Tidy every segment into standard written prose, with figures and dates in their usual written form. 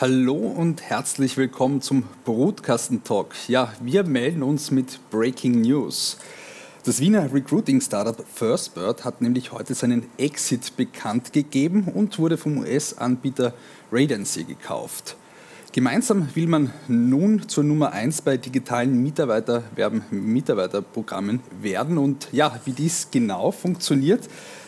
Hallo und herzlich willkommen zum Brutkasten-Talk. Ja, wir melden uns mit Breaking News. Das Wiener Recruiting-Startup Firstbird hat nämlich heute seinen Exit bekannt gegeben und wurde vom US-Anbieter Radancy gekauft. Gemeinsam will man nun zur Nummer 1 bei digitalen Mitarbeiterprogrammen werden. Und ja, wie dies genau funktioniert,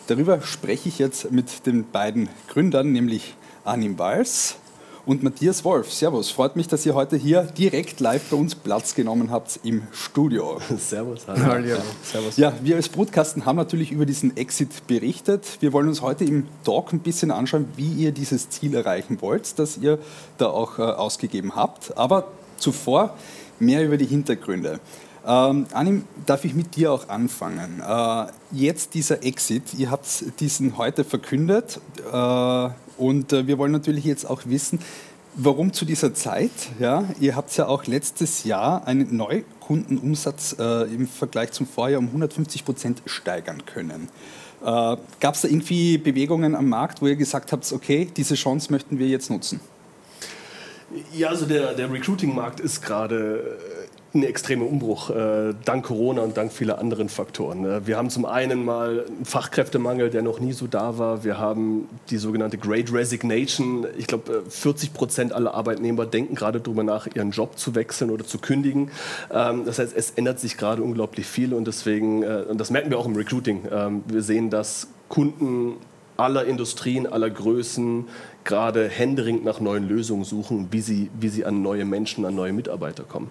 darüber spreche ich jetzt mit den beiden Gründern, nämlich Arnim Wahls und Matthias Wolf. Servus, freut mich, dass ihr heute hier direkt live bei uns Platz genommen habt im Studio. Servus. Hallo. Servus. Ja, wir als Brutkasten haben natürlich über diesen Exit berichtet. Wir wollen uns heute im Talk ein bisschen anschauen, wie ihr dieses Ziel erreichen wollt, das ihr da auch ausgegeben habt. Aber zuvor mehr über die Hintergründe. Arnim, darf ich mit dir auch anfangen? Jetzt dieser Exit, ihr habt diesen heute verkündet. Und wir wollen natürlich jetzt auch wissen, warum zu dieser Zeit? Ja, ihr habt ja auch letztes Jahr einen Neukundenumsatz im Vergleich zum Vorjahr um 150% steigern können. Gab es da irgendwie Bewegungen am Markt, wo ihr gesagt habt, okay, diese Chance möchten wir jetzt nutzen? Ja, also der Recruiting-Markt ist gerade ein extremer Umbruch, dank Corona und dank vieler anderen Faktoren. Wir haben zum einen mal einen Fachkräftemangel, der noch nie so da war. Wir haben die sogenannte Great Resignation. Ich glaube, 40% aller Arbeitnehmer denken gerade darüber nach, ihren Job zu wechseln oder zu kündigen. Das heißt, es ändert sich gerade unglaublich viel und deswegen, und das merken wir auch im Recruiting, wir sehen, dass Kunden aller Industrien, aller Größen gerade händeringend nach neuen Lösungen suchen, wie sie an neue Menschen, an neue Mitarbeiter kommen.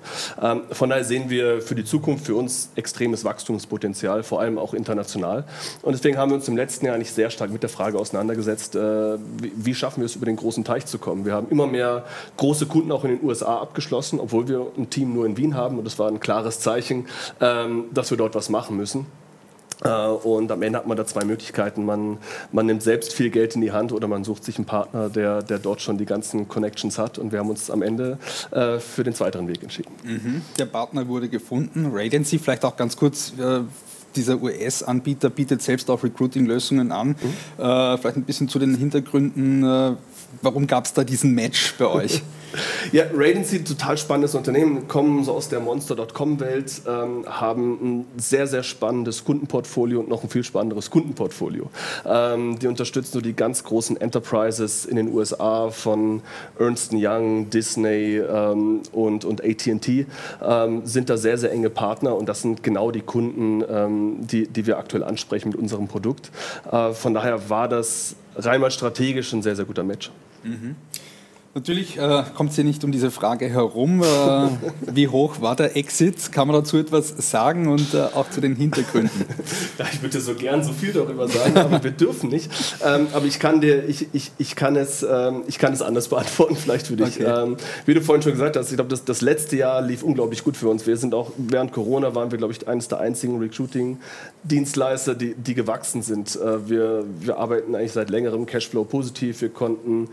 Von daher sehen wir für die Zukunft, für uns extremes Wachstumspotenzial, vor allem auch international. Und deswegen haben wir uns im letzten Jahr eigentlich sehr stark mit der Frage auseinandergesetzt, wie schaffen wir es, über den großen Teich zu kommen. Wir haben immer mehr große Kunden auch in den USA abgeschlossen, obwohl wir ein Team nur in Wien haben. Und das war ein klares Zeichen, dass wir dort was machen müssen. Und am Ende hat man da zwei Möglichkeiten. Man nimmt selbst viel Geld in die Hand oder man sucht sich einen Partner, der dort schon die ganzen Connections hat. Und wir haben uns am Ende für den zweiteren Weg entschieden. Mhm. Der Partner wurde gefunden. Radancy, vielleicht auch ganz kurz, dieser US-Anbieter bietet selbst auch Recruiting-Lösungen an. Mhm. Vielleicht ein bisschen zu den Hintergründen. Warum gab es da diesen Match bei euch? Ja, Radancy, total spannendes Unternehmen, kommen so aus der Monster.com-Welt, haben ein sehr, sehr spannendes Kundenportfolio und noch ein viel spannenderes Kundenportfolio. Die unterstützen so die ganz großen Enterprises in den USA von Ernst & Young, Disney und AT&T, sind da sehr, sehr enge Partner und das sind genau die Kunden, die wir aktuell ansprechen mit unserem Produkt. Von daher war das rein mal strategisch ein sehr, sehr guter Match. Mhm. Natürlich kommt es hier nicht um diese Frage herum, wie hoch war der Exit? Kann man dazu etwas sagen und auch zu den Hintergründen? Ja, ich würde so gern so viel darüber sagen, aber wir dürfen nicht. Aber ich kann es anders beantworten, vielleicht für dich. Okay. Wie du vorhin schon gesagt hast, ich glaube, das letzte Jahr lief unglaublich gut für uns. Wir sind auch während Corona waren wir, glaube ich, eines der einzigen Recruiting-Dienstleister, die gewachsen sind. Wir arbeiten eigentlich seit längerem Cashflow positiv. Wir konnten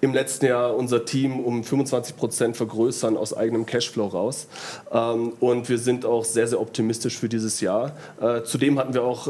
im letzten Jahr unser Team um 25% vergrößern aus eigenem Cashflow raus. Und wir sind auch sehr, sehr optimistisch für dieses Jahr. Zudem hatten wir auch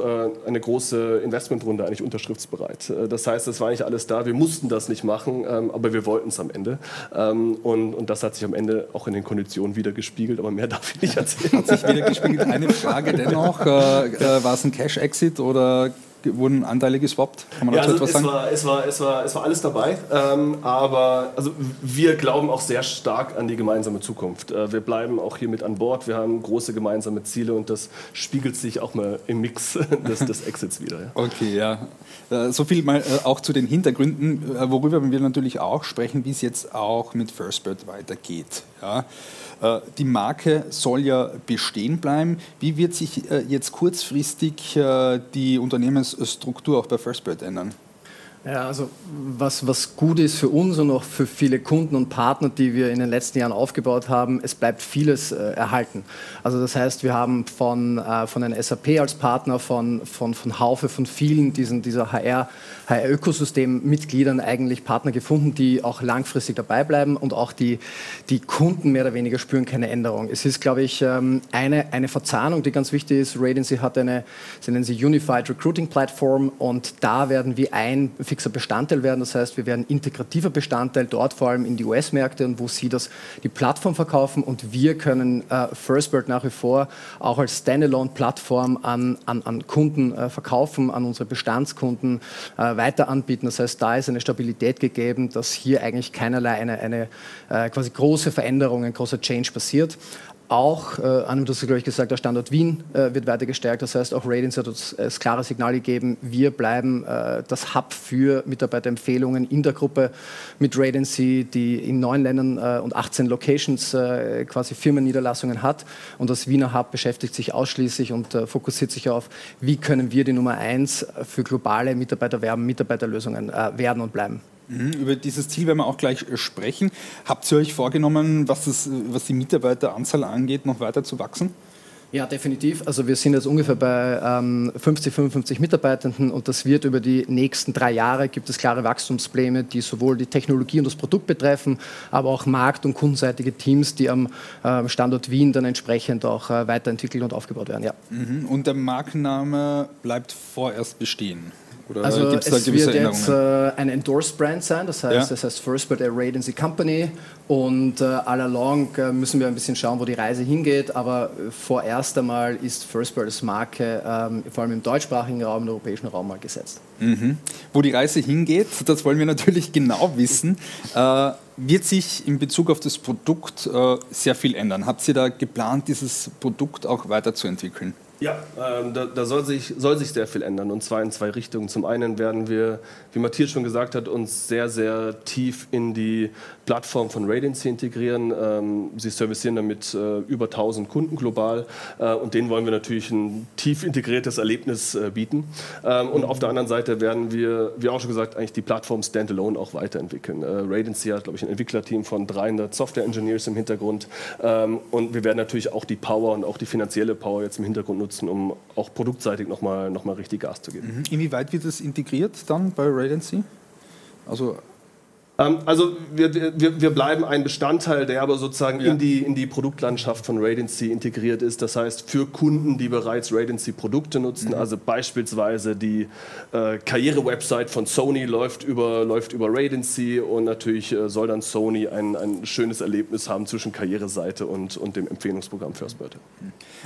eine große Investmentrunde eigentlich unterschriftsbereit. Das heißt, das war eigentlich alles da. Wir mussten das nicht machen, aber wir wollten es am Ende. Und das hat sich am Ende auch in den Konditionen wieder gespiegelt, aber mehr darf ich nicht erzählen. Hat sich wieder gespiegelt. Eine Frage dennoch. War es ein Cash-Exit oder wurden Anteile geswappt? Kann man dazu etwas sagen? Es war alles dabei, aber also wir glauben auch sehr stark an die gemeinsame Zukunft. Wir bleiben auch hier mit an Bord, wir haben große gemeinsame Ziele und das spiegelt sich auch mal im Mix des Exits wieder. Ja. Okay, ja. So viel mal auch zu den Hintergründen, worüber wir natürlich auch sprechen, wie es jetzt auch mit Firstbird weitergeht. Ja. Die Marke soll ja bestehen bleiben. Wie wird sich jetzt kurzfristig die Unternehmensstruktur auch bei Firstbird ändern? Ja, also was gut ist für uns und auch für viele Kunden und Partner, die wir in den letzten Jahren aufgebaut haben, es bleibt vieles erhalten. Also das heißt, wir haben von den SAP als Partner, von Haufe, von vielen dieser HR-Ökosystem-Mitgliedern eigentlich Partner gefunden, die auch langfristig dabei bleiben und auch die Kunden mehr oder weniger spüren keine Änderung. Es ist, glaube ich, eine Verzahnung, die ganz wichtig ist. Radancy hat sie nennen sie Unified Recruiting Platform und da werden wir ein fixer Bestandteil werden. Das heißt, wir werden integrativer Bestandteil dort, vor allem in die US-Märkte und wo sie das, die Plattform verkaufen. Und wir können Firstbird nach wie vor auch als Standalone-Plattform an Kunden verkaufen, an unsere Bestandskunden weiter anbieten. Das heißt, da ist eine Stabilität gegeben, dass hier eigentlich keinerlei eine quasi große Veränderung, ein großer Change passiert. Auch, Arnim, das hast du, glaube ich, gesagt, der Standort Wien wird weiter gestärkt. Das heißt, auch Radancy hat uns das klare Signal gegeben, wir bleiben das Hub für Mitarbeiterempfehlungen in der Gruppe mit Radancy, die in 9 Ländern und 18 Locations quasi Firmenniederlassungen hat. Und das Wiener Hub beschäftigt sich ausschließlich und fokussiert sich auf, wie können wir die Nummer 1 für globale Mitarbeiterlösungen werden und bleiben. Über dieses Ziel werden wir auch gleich sprechen. Habt ihr euch vorgenommen, was die Mitarbeiteranzahl angeht, noch weiter zu wachsen? Ja, definitiv. Also wir sind jetzt ungefähr bei 55 Mitarbeitenden und das wird über die nächsten 3 Jahre, gibt es klare Wachstumspläne, die sowohl die Technologie und das Produkt betreffen, aber auch markt- und kundenseitige Teams, die am Standort Wien dann entsprechend auch weiterentwickelt und aufgebaut werden. Ja. Und der Markenname bleibt vorerst bestehen? Oder also es wird jetzt ein Endorsed-Brand sein, das heißt, ja. Das heißt Firstbird a Radancy Company und all along müssen wir ein bisschen schauen, wo die Reise hingeht, aber vorerst einmal ist Firstbird als Marke vor allem im deutschsprachigen Raum, im europäischen Raum mal gesetzt. Mhm. Wo die Reise hingeht, das wollen wir natürlich genau wissen. Wird sich in Bezug auf das Produkt sehr viel ändern? Habt ihr da geplant, dieses Produkt auch weiterzuentwickeln? Ja, da soll sich sehr viel ändern und zwar in 2 Richtungen. Zum einen werden wir, wie Matthias schon gesagt hat, uns sehr, sehr tief in die Plattform von Radancy integrieren. Sie servicieren damit über 1000 Kunden global und denen wollen wir natürlich ein tief integriertes Erlebnis bieten. Und auf der anderen Seite werden wir, wie auch schon gesagt, eigentlich die Plattform Standalone auch weiterentwickeln. Radancy hat, glaube ich, ein Entwicklerteam von 300 Software-Engineers im Hintergrund und wir werden natürlich auch die Power und auch die finanzielle Power jetzt im Hintergrund nutzen, um auch produktseitig noch mal richtig Gas zu geben. Inwieweit wird das integriert dann bei Radancy? Also wir bleiben ein Bestandteil, der aber sozusagen in die Produktlandschaft von Radancy integriert ist. Das heißt, für Kunden, die bereits Radancy-Produkte nutzen, also beispielsweise die Karriere-Website von Sony läuft über Radancy und natürlich soll dann Sony ein schönes Erlebnis haben zwischen Karriereseite und dem Empfehlungsprogramm Firstbird.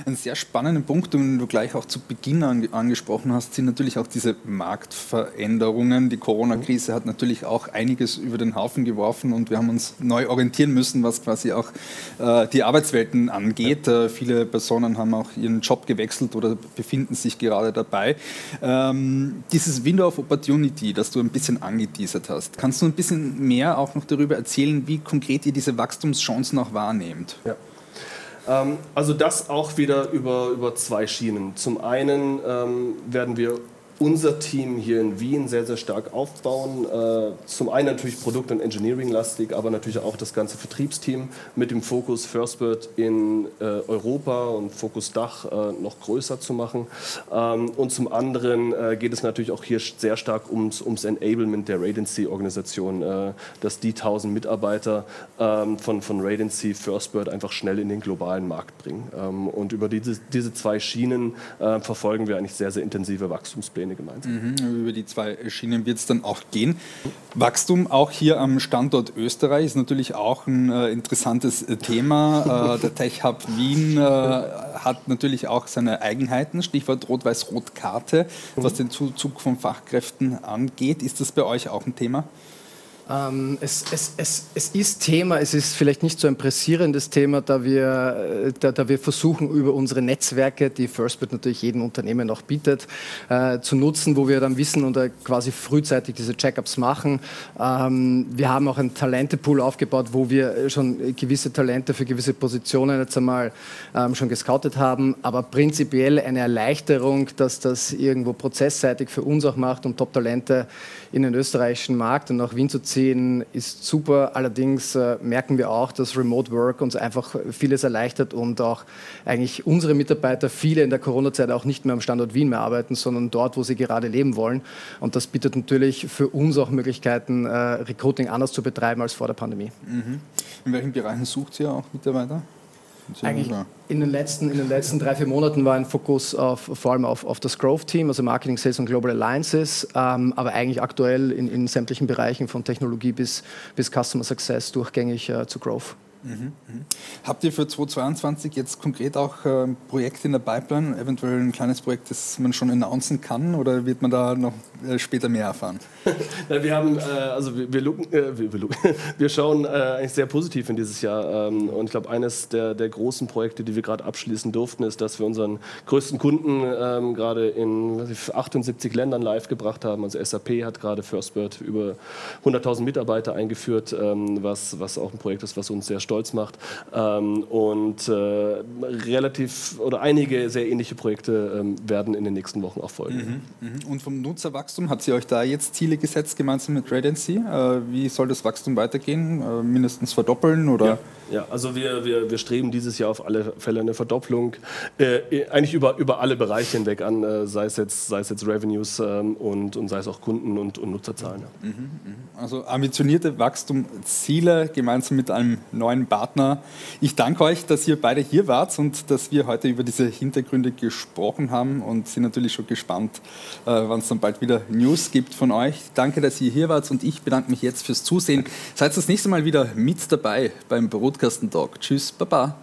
Ein sehr spannender Punkt, den du gleich auch zu Beginn angesprochen hast, sind natürlich auch diese Marktveränderungen. Die Corona-Krise hat natürlich auch einiges über den Haufen geworfen und wir haben uns neu orientieren müssen, was quasi auch die Arbeitswelten angeht. Viele Personen haben auch ihren Job gewechselt oder befinden sich gerade dabei. Dieses Window of Opportunity, das du ein bisschen angeteasert hast, kannst du ein bisschen mehr auch noch darüber erzählen, wie konkret ihr diese Wachstumschancen auch wahrnehmt? Ja. Also das auch wieder über 2 Schienen. Zum einen werden wir unser Team hier in Wien sehr, sehr stark aufbauen. Zum einen natürlich Produkt- und Engineering-lastig, aber natürlich auch das ganze Vertriebsteam mit dem Fokus Firstbird in Europa und Fokus Dach noch größer zu machen. Und zum anderen geht es natürlich auch hier sehr stark ums Enablement der Radancy-Organisation, dass die 1000 Mitarbeiter von Radancy Firstbird einfach schnell in den globalen Markt bringen. Und über diese 2 Schienen verfolgen wir eigentlich sehr, sehr intensive Wachstumspläne gemeinsam. Über die 2 Schienen wird es dann auch gehen. Wachstum auch hier am Standort Österreich ist natürlich auch ein interessantes Thema. Der Tech Hub Wien hat natürlich auch seine Eigenheiten, Stichwort Rot-Weiß-Rot-Karte, was den Zuzug von Fachkräften angeht. Ist das bei euch auch ein Thema? Es ist Thema, es ist vielleicht nicht so ein pressierendes Thema, da wir versuchen, über unsere Netzwerke, die Firstbird natürlich jedem Unternehmen auch bietet, zu nutzen, wo wir dann wissen und quasi frühzeitig diese Check-ups machen. Wir haben auch einen Talentepool aufgebaut, wo wir schon gewisse Talente für gewisse Positionen jetzt einmal schon gescoutet haben, aber prinzipiell eine Erleichterung, dass das irgendwo prozessseitig für uns auch macht, um Top-Talente in den österreichischen Markt und nach Wien zu ziehen, ist super. Allerdings merken wir auch, dass Remote Work uns einfach vieles erleichtert und auch eigentlich unsere Mitarbeiter, viele in der Corona-Zeit auch nicht mehr am Standort Wien mehr arbeiten, sondern dort, wo sie gerade leben wollen. Und das bietet natürlich für uns auch Möglichkeiten, Recruiting anders zu betreiben als vor der Pandemie. In welchen Bereichen sucht ihr auch Mitarbeiter? Eigentlich in den letzten 3-4 Monaten war ein Fokus vor allem auf das Growth-Team, also Marketing, Sales und Global Alliances, aber eigentlich aktuell in sämtlichen Bereichen von Technologie bis Customer Success durchgängig zu Growth. Mhm. Habt ihr für 2022 jetzt konkret auch Projekte in der Pipeline, eventuell ein kleines Projekt, das man schon announcen kann, oder wird man da noch später mehr erfahren? Na, wir haben, wir schauen eigentlich sehr positiv in dieses Jahr, und ich glaube, eines der großen Projekte, die wir gerade abschließen durften, ist, dass wir unseren größten Kunden gerade in 78 Ländern live gebracht haben. Also SAP hat gerade Firstbird über 100.000 Mitarbeiter eingeführt, was auch ein Projekt ist, was uns sehr stolz macht, und einige sehr ähnliche Projekte werden in den nächsten Wochen auch folgen. Und vom Nutzerwachstum, habt ihr euch da jetzt Ziele gesetzt gemeinsam mit Radancy? Wie soll das Wachstum weitergehen? Mindestens verdoppeln? Oder? Ja, also wir streben dieses Jahr auf alle Fälle eine Verdopplung, eigentlich über alle Bereiche hinweg an, sei es jetzt Revenues und sei es auch Kunden und Nutzerzahlen. Ja. Also ambitionierte Wachstumsziele gemeinsam mit einem neuen Partner. Ich danke euch, dass ihr beide hier wart und dass wir heute über diese Hintergründe gesprochen haben, und sind natürlich schon gespannt, wann es dann bald wieder News gibt von euch. Danke, dass ihr hier wart, und ich bedanke mich jetzt fürs Zusehen. Seid das nächste Mal wieder mit dabei beim Brutkasten Talk. Tschüss, Baba.